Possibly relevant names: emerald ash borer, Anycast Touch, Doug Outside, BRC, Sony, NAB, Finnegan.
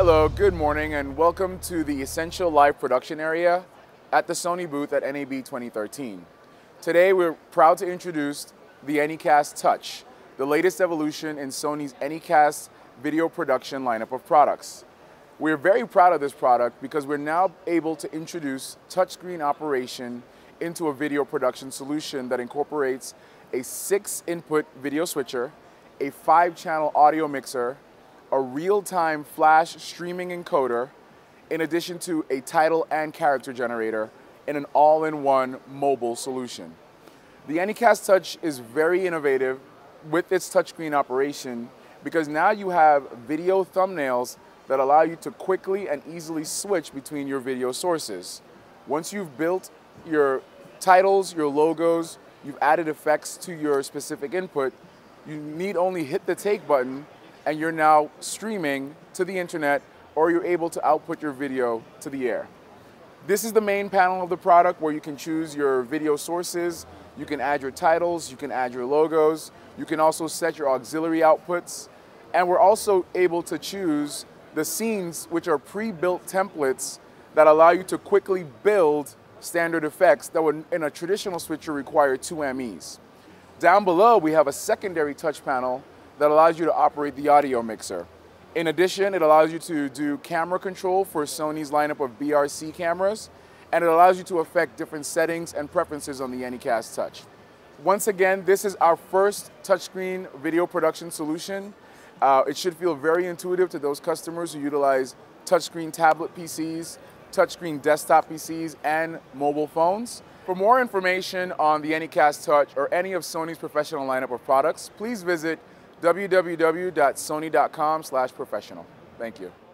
Hello, good morning, and welcome to the Essential Live production area at the Sony booth at NAB 2013. Today, we're proud to introduce the Anycast Touch, the latest evolution in Sony's Anycast video production lineup of products. We're very proud of this product because we're now able to introduce touchscreen operation into a video production solution that incorporates a 6-input video switcher, a 5-channel audio mixer, a real-time flash streaming encoder, in addition to a title and character generator in an all-in-one mobile solution. The Anycast Touch is very innovative with its touchscreen operation because now you have video thumbnails that allow you to quickly and easily switch between your video sources. Once you've built your titles, your logos, you've added effects to your specific input, you need only hit the take button and you're now streaming to the internet, or you're able to output your video to the air. This is the main panel of the product where you can choose your video sources, you can add your titles, you can add your logos, you can also set your auxiliary outputs, and we're also able to choose the scenes, which are pre-built templates that allow you to quickly build standard effects that would, in a traditional switcher, require 2 MEs. Down below, we have a secondary touch panel that allows you to operate the audio mixer. In addition, it allows you to do camera control for Sony's lineup of BRC cameras, and it allows you to affect different settings and preferences on the Anycast Touch. Once again, this is our first touchscreen video production solution. It should feel very intuitive to those customers who utilize touchscreen tablet PCs, touchscreen desktop PCs, and mobile phones. For more information on the Anycast Touch or any of Sony's professional lineup of products, please visit www.sony.com/professional. Thank you.